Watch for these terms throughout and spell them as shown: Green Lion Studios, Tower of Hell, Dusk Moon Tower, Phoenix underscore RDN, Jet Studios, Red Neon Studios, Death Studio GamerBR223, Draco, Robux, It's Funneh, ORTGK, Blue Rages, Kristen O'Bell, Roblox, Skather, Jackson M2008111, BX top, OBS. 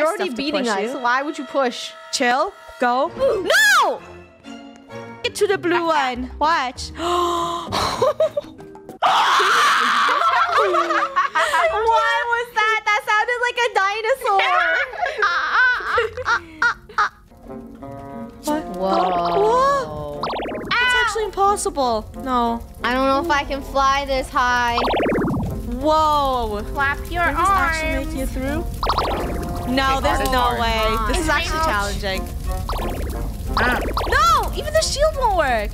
You're already beating us. Why would you push? Chill. Go. No! Get to the blue one. Watch. What was that? That sounded like a dinosaur. What? Whoa. That's actually impossible. No. I don't know if I can fly this high. Whoa. Clap your arms. Does this actually make you through? No, there's no way. This is actually challenging. No! Even the shield won't work.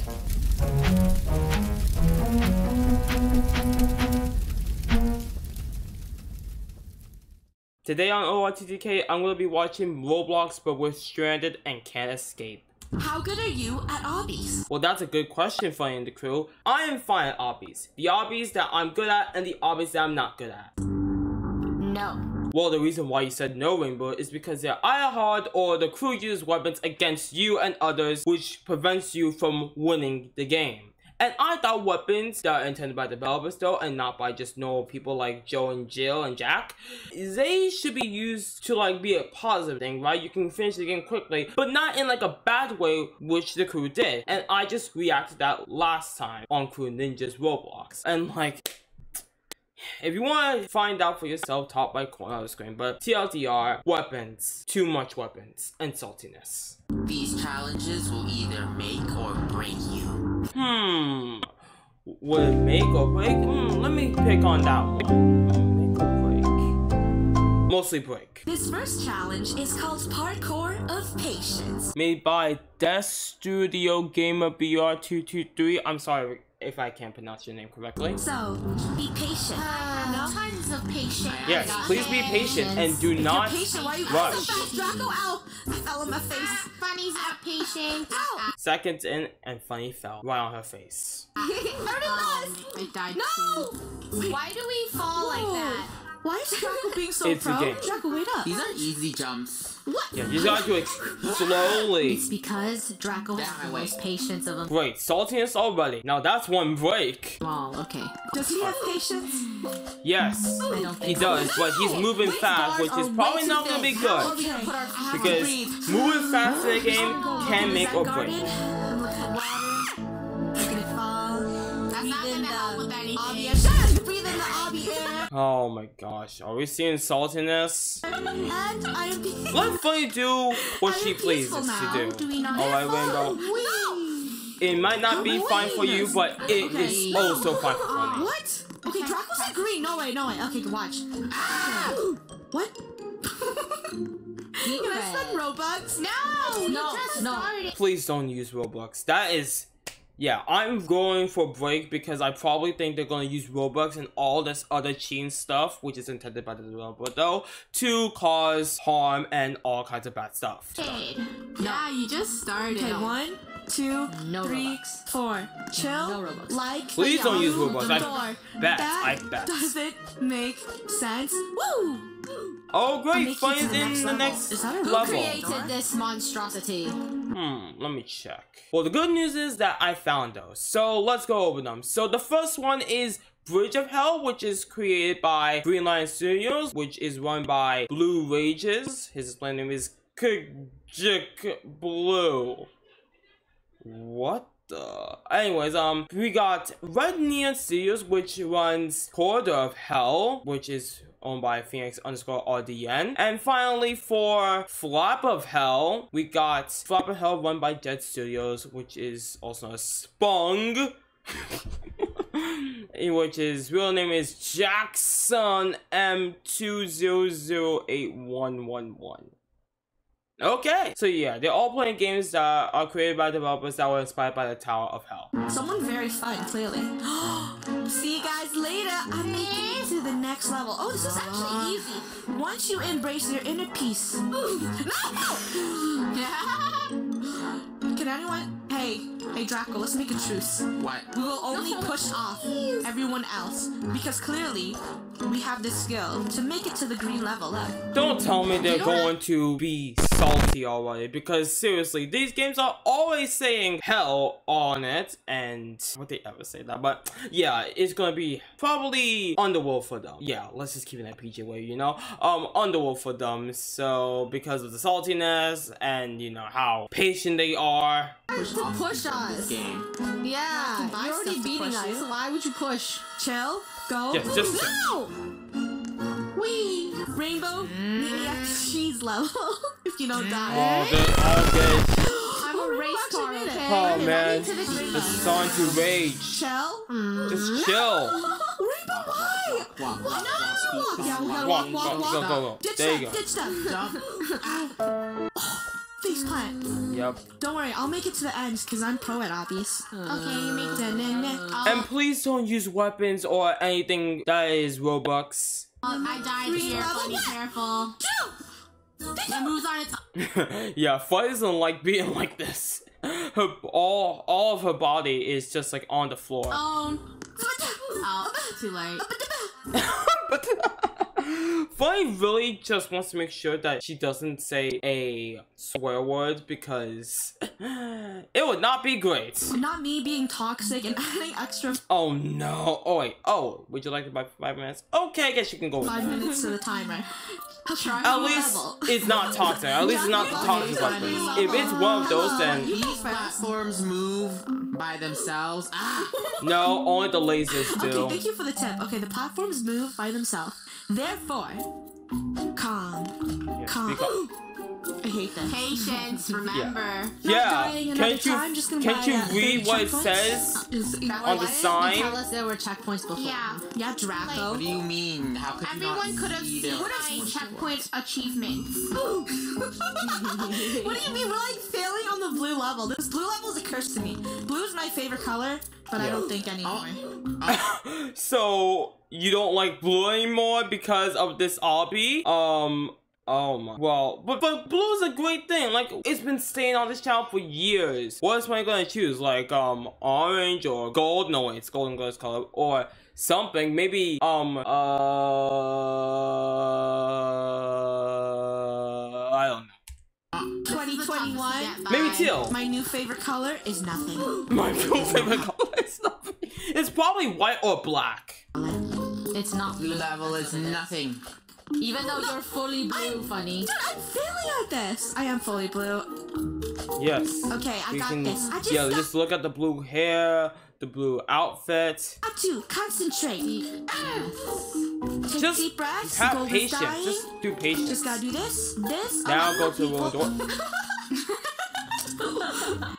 Today on ORTGK, I'm going to be watching Roblox, but we're stranded and can't escape. How good are you at obbies? Well, that's a good question, Funneh and the crew. I am fine at obbies. The obbies that I'm good at and the obbies that I'm not good at. No. Well, the reason why you said no, Rainbow, is because they're either hard or the crew uses weapons against you and others, which prevents you from winning the game. And I thought weapons that are intended by developers, though, and not by just normal people like Joe and Jill and Jack, they should be used to, like, be a positive thing, right? You can finish the game quickly, but not in, like, a bad way, which the crew did. And I just reacted to that last time on Crew Ninja's Roblox. And, like... if you want to find out for yourself, top right corner of the screen, but TLDR, weapons, too much weapons, and saltiness. These challenges will either make or break you. Will it make or break? Let me pick on that one. Make or break. Mostly break. This first challenge is called Parkour of Patience. Made by Death Studio GamerBR223. I'm sorry if I can't pronounce your name correctly. So, be patient. No. Tons of patience. Yes, please be patient and do not rush. Funneh's not patient. Seconds in and Funneh fell right on her face. I died too. No! Why do we fall like that? Why is Draco being so proud? Draco, wait up. These are easy jumps. What? Yeah, you gotta do it slowly. It's because Draco has the most patience of them. Great, saltiness already. Now that's one break. Wow, okay. Does he have patience? Yes, he does, but he's moving fast, which is probably not gonna be good. Because moving fast in the game can make or break. Oh my gosh, are we seeing saltiness? Let Funneh do what she pleases to do. Alright, Rainbow. It might not be fine for you, but it is also fine for Funneh. What? Okay, Draco's in green. No way, no way. Okay, watch. What? You guys said Robux? No! No. Please don't use Robux. That is... yeah, I'm going for break because I probably think they're going to use Robux and all this other cheating stuff, which is intended by the developer though, to cause harm and all kinds of bad stuff. Hey, yeah, you just started. Okay, 1, 2, 3, 4. Chill, no Robux. Like, please don't use Robux. I bet. Does it make sense? Woo! Oh great, Funneh's in the next level. Who created this monstrosity? Let me check. Well, the good news is that I found those. So let's go over them. So the first one is Bridge of Hell, which is created by Green Lion Studios, which is run by Blue Rages. His display name is Blue. What? Anyways, we got Red Neon Studios, which runs Tower of Hell, which is owned by Phoenix underscore RDN. And finally, for Flop of Hell, we got Flop of Hell run by Jet Studios, which is also a Spung, which his real name is Jackson M2008111. Okay, so yeah, they're all playing games that are created by developers that were inspired by the Tower of Hell. Someone very fun, clearly. See you guys later. I'm making it to the next level. Oh, this is actually easy. Once you embrace your inner peace. Ooh, no! Yeah. Can anyone... Hey Draco, let's make a truce. What? We will only push off everyone else because clearly we have this skill to make it to the green level. Look. Don't tell me they're going to be salty already, because seriously, these games are always saying hell on it, and would they ever say that? But yeah, it's gonna be probably Underworld for them. Yeah, let's just keep it that PG way, you know? Underworld for them, so because of the saltiness and, you know, how patient they are. Push us. Yeah, you're already beating us, so why would you push? Chill, go. Yeah, just no! Wee! Rainbow, maniac cheese level. If you don't die. Oh, I'm a race car, okay? Oh, man. It's starting to rage. Chill? Just chill. Rainbow, why? Why not? Yeah, we gotta walk. Ditch them, ditch them. Face plant. Yep. Don't worry, I'll make it to the end because I'm pro at obvious. Okay, you make that. And please don't use weapons or anything that is Robux. I died here, Funny, careful. It moves on its Yeah, Funny doesn't like being like this. Her all of her body is just like on the floor. Oh, too late. Funny really just wants to make sure that she doesn't say a swear word because it would not be great. Not me being toxic and adding extra. Oh no! Oh wait. Oh, would you like to buy 5 minutes? Okay, I guess you can go with 5 minutes to the timer. At least it's not toxic. At least it's not the toxic one. If it's one of those, then these platforms move by themselves. No, only the lasers do. Okay, thank you for the tip. Okay, the platforms move by themselves. Therefore, calm. I hate that. Patience, remember. Yeah. Can't you read what it says on the sign? Tell us there were checkpoints before. Yeah, Draco. Like, what do you mean? How could everyone could have seen checkpoint achievements. What do you mean? We're like failing on the blue level. This blue level is a curse to me. Blue is my favorite color, but I don't think anymore. So you don't like blue anymore because of this obby? Oh my. Well, but blue is a great thing. Like, it's been staying on this channel for years. What is one gonna choose? Like, orange or gold? No, wait, it's gold and gold's color. Or something. Maybe, I don't know. 2021. Maybe teal. My new favorite color is nothing. My new favorite color is nothing. It's probably white or black. It's not. Blue level is nothing. Even though you're fully blue, Funny. Dude, I'm failing at this. I am fully blue. Yes. Okay, I got this. Just look at the blue hair, the blue outfit. I do concentrate. Take deep breaths. Have patience. Just do patience. Just gotta do this. Now go to the door.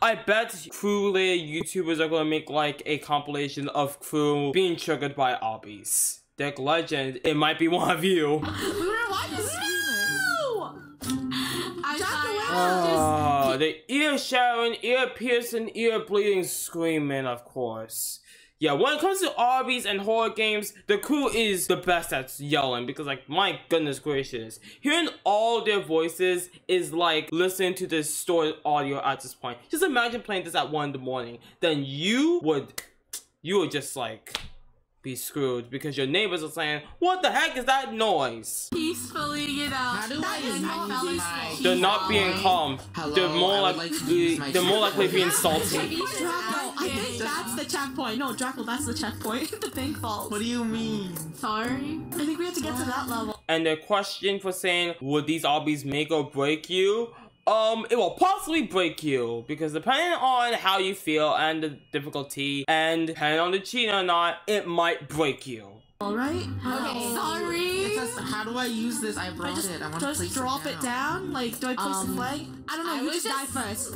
I bet crew-related YouTubers are gonna make like a compilation of crew being triggered by obbies. Deck Legend, it might be one of you. Luna, why you screaming? Oh, the ear shattering, ear piercing, ear bleeding, screaming, of course. Yeah, when it comes to RBs and horror games, the crew is the best at yelling because, like, my goodness gracious. Hearing all their voices is like listening to the stored audio at this point. Just imagine playing this at 1 in the morning. Then you would just like be screwed because your neighbors are saying, "What the heck is that noise?" Peacefully, you know. How do I? They're not being calm. They're more likely being salty. Draco, I think that's the checkpoint. No, Draco, that's the checkpoint. The thing falls. What do you mean? Sorry. I think we have to get to that level. And the question for saying, "Would these obbies make or break you?" It will possibly break you, because depending on how you feel and the difficulty, and depending on the cheating or not, it might break you. Alright? Okay, sorry! It says, how do I use this? I brought it. I want to place it down. Just drop it down? Like, do I place the flag? I don't know, you just die first.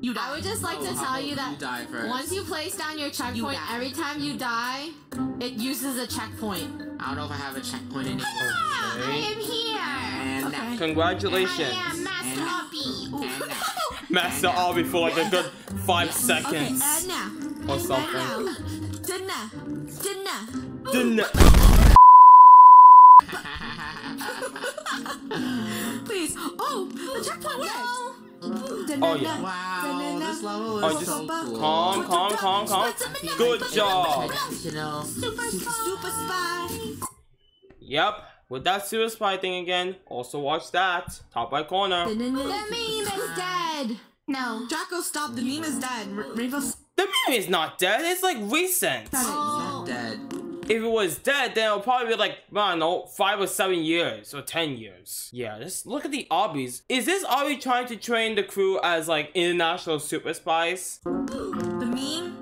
You die. I would just like to tell you that once you place down your checkpoint, every time you die, it uses a checkpoint. I don't know if I have a checkpoint anymore. I am here! Okay. Congratulations! I am Master Obby! Master Obby for like a good 5 seconds. Okay, or something. Dinner! Please! Oh! The checkpoint worked! Oh yeah! Wow, this level is so cool. Calm. Good job. Super spy. Yep. With that serious spy thing again, also watch that. Top right corner. The meme is dead. No. Jacko, stop. The meme is dead. The meme is not dead. It's like recent. Oh. It's not dead. If it was dead, then it'll probably be like, I don't know, 5 or 7 years or 10 years. Yeah, just look at the obbies. Is this Ari trying to train the crew as like international super spies? The meme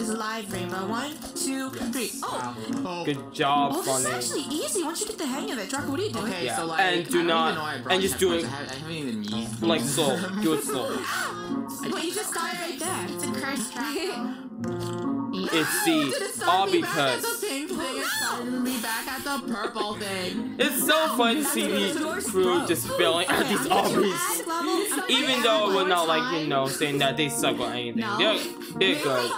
is live, Rainbow. 1, 2, 3. Oh, good job, Funny. This is actually easy once you get the hang of it. Draco, what are you doing? Okay, yeah. So like, and do not, and just do it. I haven't even used like so. Do it slow. But you just died right there. It's a curse, Draco. It's the obby curse. It's so fun to see the crew just failing at these obbies. Even though we're not like, you know, saying that they suck or anything. They're good.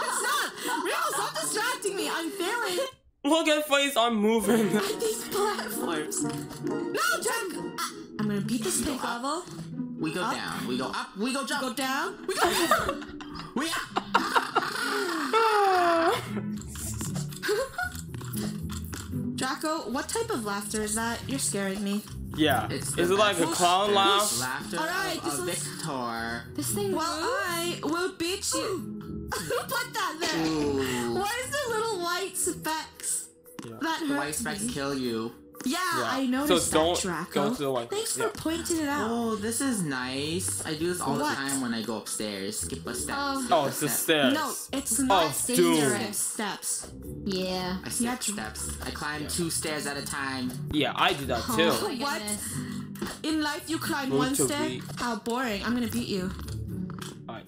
Stop distracting me. I'm failing. Look at Funny's arm moving. At these platforms. No, Jack. I'm gonna beat this pink level. We go down. We go up. We go jump. Go down. We go down. We Draco, what type of laughter is that? You're scaring me. Yeah. Is it like a clown laugh? Laughter. All right, this thing. Well, I will beat you. Who put that there? Ooh. Why is the little white specs? Yeah. That the white specs kill you. Yeah, yeah, I noticed so that, Draco. Thanks for pointing it out. Oh, this is nice. I do this all the time when I go upstairs. Skip a step. Skip a step. No, it's not dangerous steps. Yeah. I skip steps. I climb 2 stairs at a time. Yeah, I do that too. Oh, what? In life, you climb 1 stair? How boring. I'm going to beat you. All right.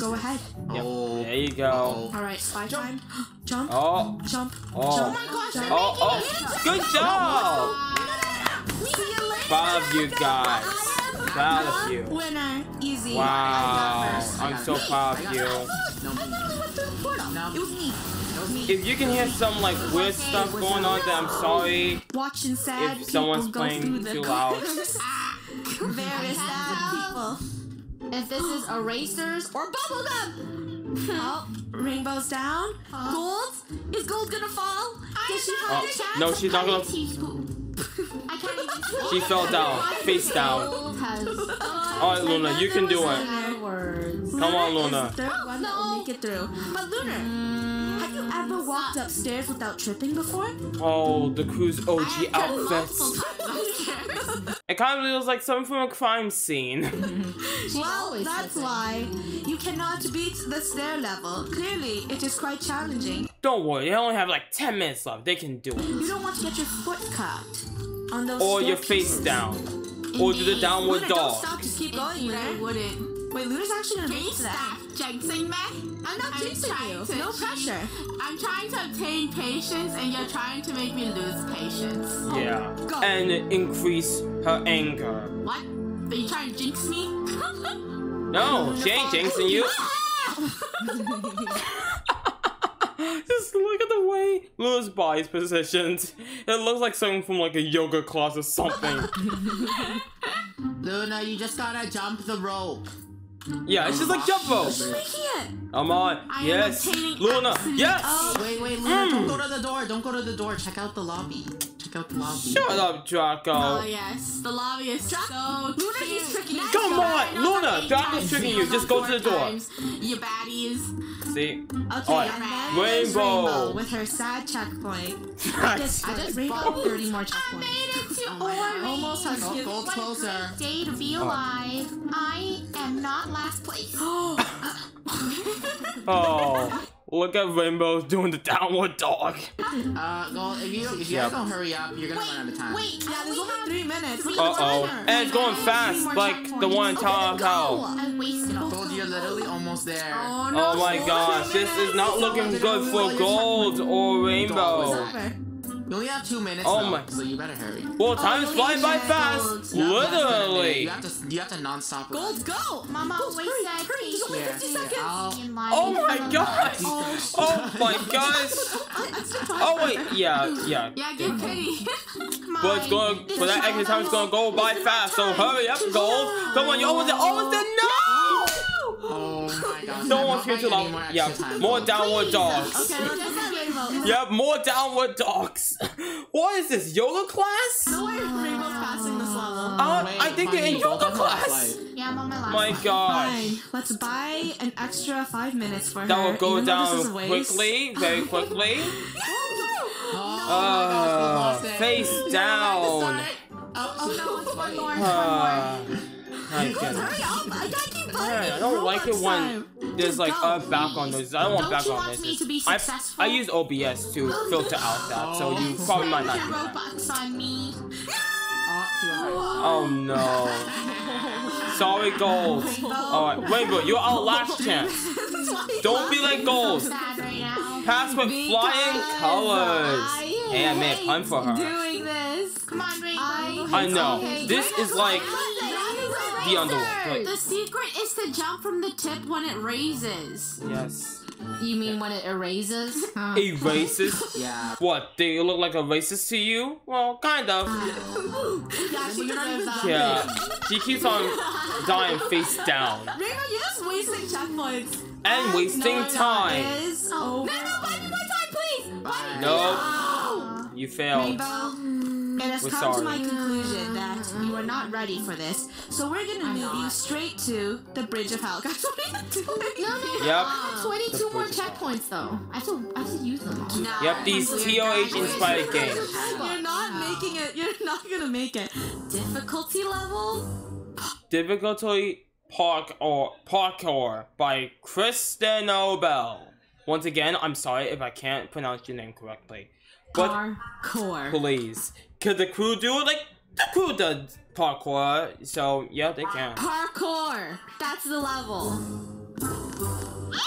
Go ahead. Yep. Oh, there you go. All right, spy time. Jump. Oh. Jump. Oh. Jump. Oh my gosh! Jump. Oh. Good job. Proud of you guys. Proud of you. Winner. Easy. Wow. I'm so proud of you. It was me. If you can hear some like weird stuff going on, then I'm sorry. Watching sad if someone's playing too loud. Very sad people. If this is erasers or bubblegum! Oh, Rainbow's down. Gold? Is Gold gonna fall? Does she have a chance? No, she's not gonna. I can't even. She fell down, face down. Alright, Luna, you can do it. Come on, Luna. I'll make it through. But Luna! Have you ever walked upstairs without tripping before? Oh, the crew's OG outfits. It kind of feels like something from a crime scene. Well, that's why you cannot beat the stair level. Clearly, it is quite challenging. Don't worry, they only have like 10 minutes left. They can do it. You don't want to get your foot cut on those or your face down. Indeed. Or do the downward dog. Don't stop, just keep going, you really wouldn't. Wait, Luna's actually gonna beat that. Jinxing me? I'm not jinxing you. No pressure. I'm trying to obtain patience, and you're trying to make me lose patience. Yeah. Go. And increase her anger. What? Are you trying to jinx me? No, she ain't jinxing you. Just look at the way Luna's body's positioned. It looks like something from like a yoga class or something. Luna, you just gotta jump the rope. Yeah, it's just like jump rope. She's making it. Come on. Yes. Luna. Yes. Oh, wait, Luna. Don't go to the door. Don't go to the door. Check out the lobby. Check out the lobby. Shut up, Draco. Oh, yes. The lobby is so cute. Luna, he's tricking you. Come on, Luna. Draco's tricking you. Just go to the door. You baddies. See? Okay, right. Rainbow. With her sad checkpoint. I just bought 30 more checkpoints. I made it to Ori. Almost has gold closer. What a great day to be alive. I am not last place. Oh, look at Rainbow doing the downward dog. Gold, if you guys don't hurry up, you're gonna run out of time. Wait, yeah, there's only 3 minutes. And it's going fast, like the one in Tower of Hell. I wasted all. Gold, you're literally almost there. Oh, no, oh my gosh, this is not looking good for Gold or Rainbow. You only have 2 minutes, so you better hurry. Well, time is flying by fast, literally. You have to non-stop. Gold, go! Mama, wait, there's only 50 seconds. Oh my gosh! Oh my gosh! Oh wait, yeah. Yeah, get pity. But it's going, for that extra time, it's gonna go by fast. So hurry up, Gold. Come on, you almost there. No! Oh my gosh! Don't want you to like, more downward dogs. Yep, more downward dogs. What is this, yoga class? No, I think they invoke us. Yeah, I'm on my last. My God. Fine. Let's buy an extra 5 minutes for her. That will go down quickly, very quickly. Oh, face down. Oh no, it's one more. I guess. Hurry up! I gotta keep playing. Right, I don't like it when there's like a back on noises. I don't want back on noises. I use OBS to filter out that, so you probably might not do that. Robux on me. Oh no. Sorry, Gold. Alright, Rainbow, you're our last chance. Don't be like Gold. Pass with flying colors. Hey, I made a pun for her. Come on, Rainbow. I know. This is like the underworld. The secret is to jump from the tip when it raises. Yes. You mean when it erases? Huh. Erases? Yeah. What? They look like a racist to you? Well, kind of. Yeah, she she keeps on dying face down. Rainbow, you're just wasting checkpoints. And wasting time. Oh. No, no, buy me my time, please. Bye. No. You failed. Rainbow. It has come to my conclusion that you are not ready for this, so we're gonna move you straight to the Bridge of Hell. Guys, what are you doing? Yep. 22 more checkpoints, though. I have to use them all. Nah, yep, these TOH-inspired games. You're not making it. You're not gonna make it. Difficulty level? Difficulty Parkour by Kristen O'Bell. Once again, I'm sorry if I can't pronounce your name correctly. But please. Could the crew do it? Like, the crew does parkour, so yeah, they can. Parkour! That's the level.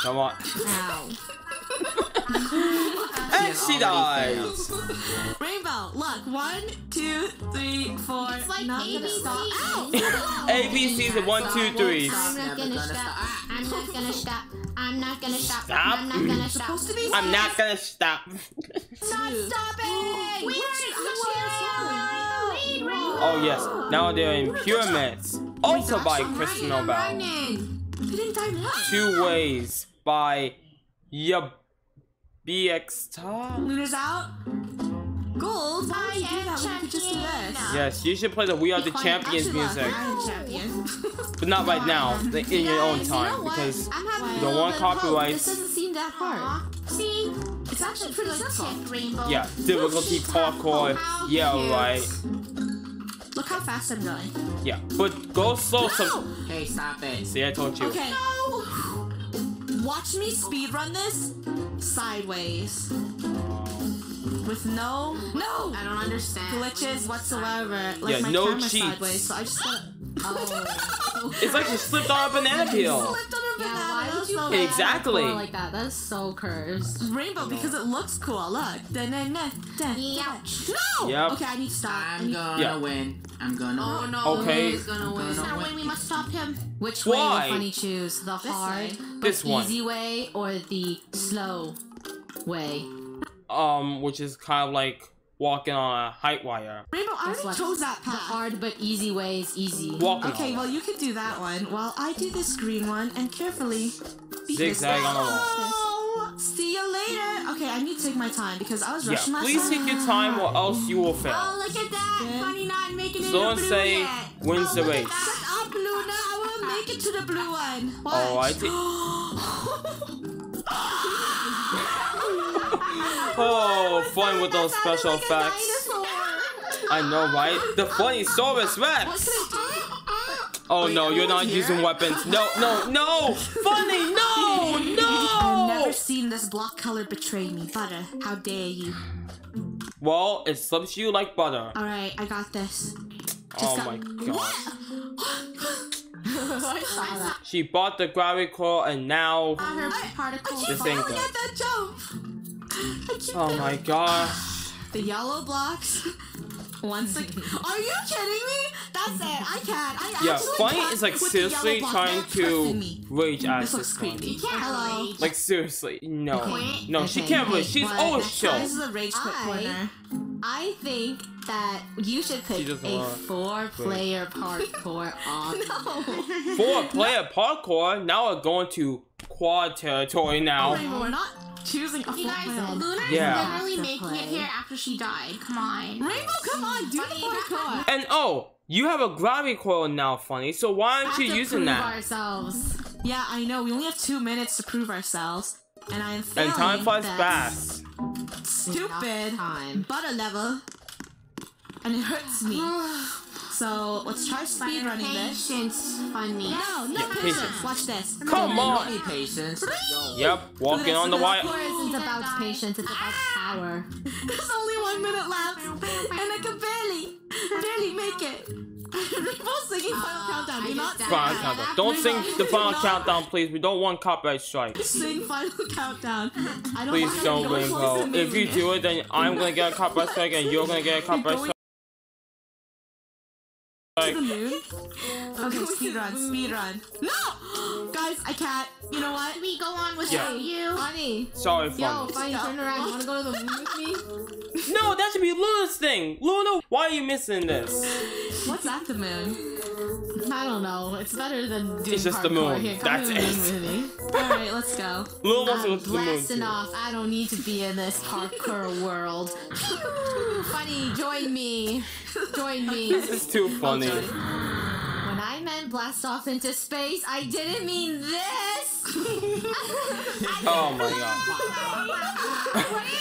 Come on. Ow. And she dies. Rainbow, look. 1, 2, 3, 4. It's like ABC. ABC's a 1, 2, 3. I'm not gonna stop. Stop stopping! Oh yes, now they're in pyramids. Also by Kristen O'Bell. 2 Ways by BX top. Luna's out. Gold. Yes, you should play the We Are the Champions music, but not right now. In your own time, because you don't want copyrights. This doesn't seem that hard. See, it's actually pretty simple. Yeah, difficulty parkour. Yeah, right. Look how fast I'm going. Yeah, but go slow. Hey, stop it. See, I told you. Okay. No. Watch me speedrun this sideways. With no, I don't understand. Glitches whatsoever. Like, yeah, my camera's sideways, so I just gotta... Oh. It's like you slipped on a banana peel. Why would you play exactly like that? That is so cursed. Rainbow, because it looks cool. Look. No. Yep. Okay, I need to stop. I'm gonna win. I'm gonna win. Oh no. Okay. He's gonna win. It's not win. We must stop him. Which way will Funneh choose? The hard, easy way, or the slow way? Which is kind of like walking on a height wire. Rainbow, I already chose that path. The hard but easy way is easy. Okay, well, you can do that one while I do this green one and carefully zigzag on the wall. See you later. Okay, I need to take my time because I was rushing myself. Please take your time or else you will fail. Oh, look at that. Funneh not making it. Don't say wins the race. Shut up, Luna. I want to make it to the blue one. Watch. Oh, I Oh, Funneh with those special effects. I know, right? The Funnesaurus Rex. Oh no, you're not using weapons. No, Funneh, no. I've never seen this block color betray me, Butter. How dare you? Well, it slips you like butter. All right, I got this. My God. She bought the gravity core and now this thing. Oh my gosh. The yellow blocks. Once again. Are you kidding me? That's it. I Funneh is like seriously trying to rage at this one. Hello. Like seriously. No, she can't rage. She's always chill. This is a rage quit corner. I think that you should pick a 4-player parkour on. No. 4-player parkour? Now we're going to quad territory now. Oh, we're not choosing a 4-player. Luna is literally making it here after she died. Come on. Rainbow, come on. Do the parkour. And You have a gravity coil now, Funneh. So why aren't you using that? We have to prove ourselves. Yeah, I know. We only have 2 minutes to prove ourselves, and I'm failing. And time flies fast. Stupid butter level, and it hurts me. So let's try speed running this. Patience, Funneh. No, no patience. Watch this. Come on. Patience. Yep, walking on the wire. It's about patience. It's about power. There's only 1 minute left, and I can barely make it. We're singing Final Countdown. We're not Final Countdown. Don't sing the Final Countdown, please. We don't want copyright strikes. Sing Final Countdown. I don't please don't, Rainbow. If you do it, then I'm gonna get a copyright strike, and you're gonna get a copyright strike. To the moon? Okay, speedrun, speedrun. No! Guys, I can't. You know what? We go on with you. Funneh. Sorry, Funneh. Yo, Funneh, turn around. You wanna go to the moon with me? No, that should be Luna's thing. Luna, why are you missing this? What's at the moon? I don't know. It's better than doing parkour. Here, come to the moon with me. Alright, let's go. Luna wants to go to the moon. Blasting off. I don't need to be in this parkour world. Funneh, join me. Join me. This is too Funneh. When I meant blast off into space, I didn't mean this. Oh my god. What is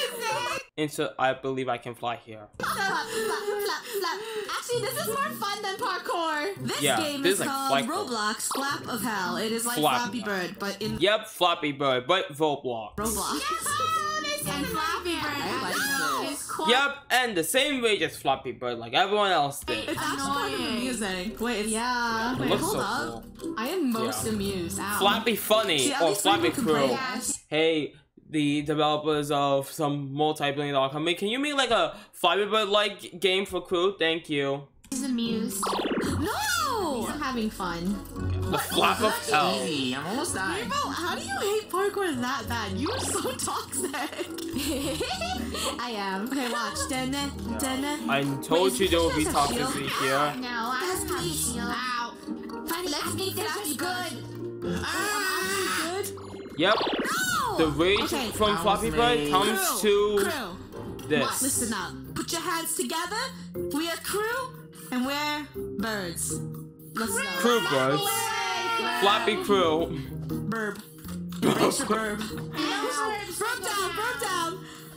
it? Into I believe I can fly here. Flap, flap, flap, flap. Actually, this is more fun than parkour. This game is called like Roblox Flap of Hell. It is like Flappy Bird, but in Flappy Bird, but Roblox. Roblox. And Flappy Bird. Yep, and the same rage as Flappy Bird, like everyone else did. It's actually part of the music. Wait, wait, hold up. Cool. I am most amused. Ow. Flappy Funneh or Flappy Crew. Hey, the developers of some multi-billion-dollar company, can you make like a Flappy Bird-like game for Crew? Thank you. He's amused. No! I'm having fun. The Flap of Hell. I'm almost dying. Rainbow, how do you hate parkour that bad? You are so toxic. I am. Okay, watch. I told you there would be toxicity here. No, I have to heal out. Funneh, let's make this good. Yep. No! The rage from Flappy Bird comes to this. Watch, listen up. Put your hands together. We are crew and we're birds. Let's go. Crew birds. Flappy Crew. Burb. Burb. Burb down.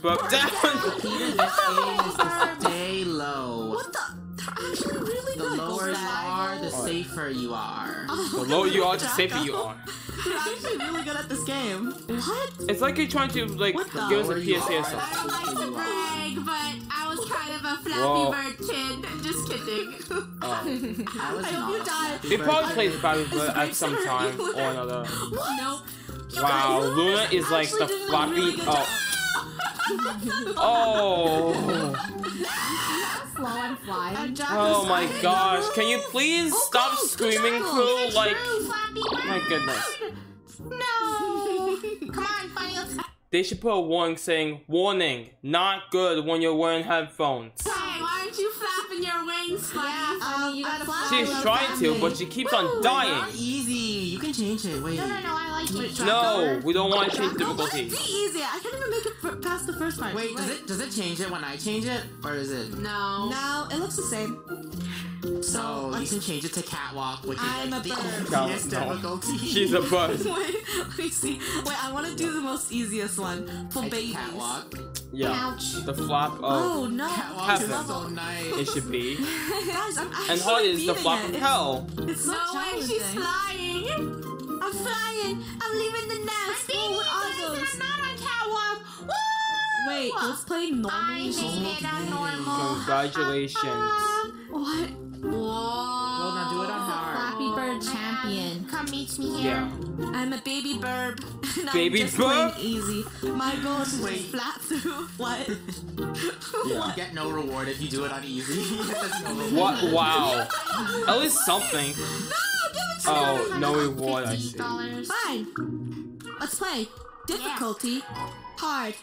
Burb down. Burb down. Stay low. What the? Actually, really the lower you are, the safer you are. The lower you are, the safer you are. You're actually really good at this game. What? It's like you're trying to like give us a PSA or something. I don't like to brag, but I was kind of a Flappy Bird kid. Just kidding. I hope you die. It probably plays Flappy Bird at some time or another. What? Nope. Wow, Luna is like the Flappy. Really Oh my gosh, can you please stop screaming, Crew? Like, my goodness. No! Come on, Funneh. They should put a warning saying, warning, not good when you're wearing headphones. Hey, why aren't you flapping your wings, Funneh? She's trying to, but she keeps on dying. Easy, you can change it, wait. No, no, no, I like it. No, we don't want to change difficulty. It's easy, I can't even make it past the first part. Wait, does it change it when I change it? Or is it? No. No, it looks the same. So, you can change it to catwalk, which is like the easiest difficulty. She's a bird. Wait, let me see. Wait, I want to do the most easiest one. For babies. Catwalk. Yeah. Ouch. The flap of catwalk is so nice. It should be. Guys, I'm actually is the flap of hell. It's so challenging. She's flying. I'm flying. I'm leaving the nest. I'm not on catwalk. Woo! Wait, let's play normal. I made it on normal. Congratulations. What? Whoa. Well, now do it on hard. Flappy Bird champion. Come meet me here. Yeah. I'm a baby bird. Baby bird? Easy. My goal is to just flap through. What? Yeah. You get no reward if you do it on easy. What? Wow. At least something. No, give it to me. Oh, no reward, I see. Fine. Let's play. Difficulty. Hard.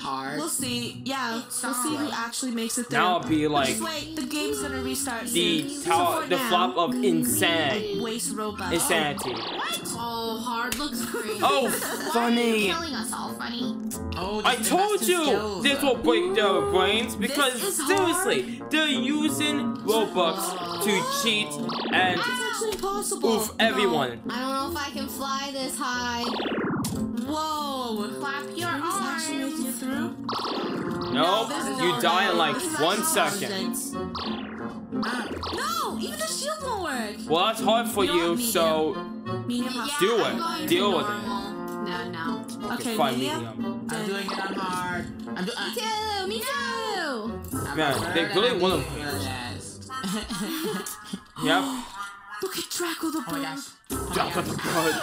Hard. We'll see. Yeah, we'll see who actually makes it through. Now I'll be like, just wait, the game's gonna restart. The tower, the flop of insanity. Waste robot. Insanity. What? Oh, hard looks great. Oh, Funneh. Why are you killing us all, Funneh? Oh, I told you skills. This will break their brains because seriously, hard. They're using Robux to cheat and oof everyone. I don't know if I can fly this high. Whoa! Clap your arms. Can this actually make you through? No, you die in like 1 second. No, even the shield won't work. Well, that's hard for you, so do it. Deal with it. No. Okay, medium. I'm doing it on hard. Me too. Man, they really want to. Yep. Look at Draco the Bird. Draco the Bird.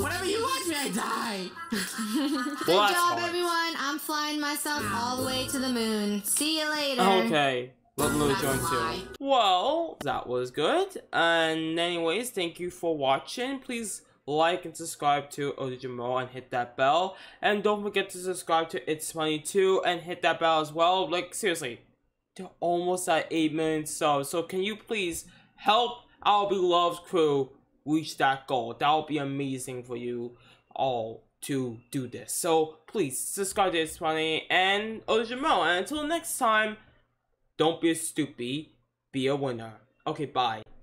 Whenever you watch me, I die. Good job, everyone. I'm flying myself all the way to the moon. See you later. Okay. Love Louis Jones too. Well, that was good. And anyways, thank you for watching. Please like and subscribe to ORTGK and hit that bell. And don't forget to subscribe to It's Funneh too and hit that bell as well. Like, seriously, they're almost at 8 million subs. So can you please help our beloved crew reach that goal? That would be amazing for you all to do this. So please subscribe to It's Funneh and ORTGK. And until next time, don't be a stupid, be a winner. Okay, bye.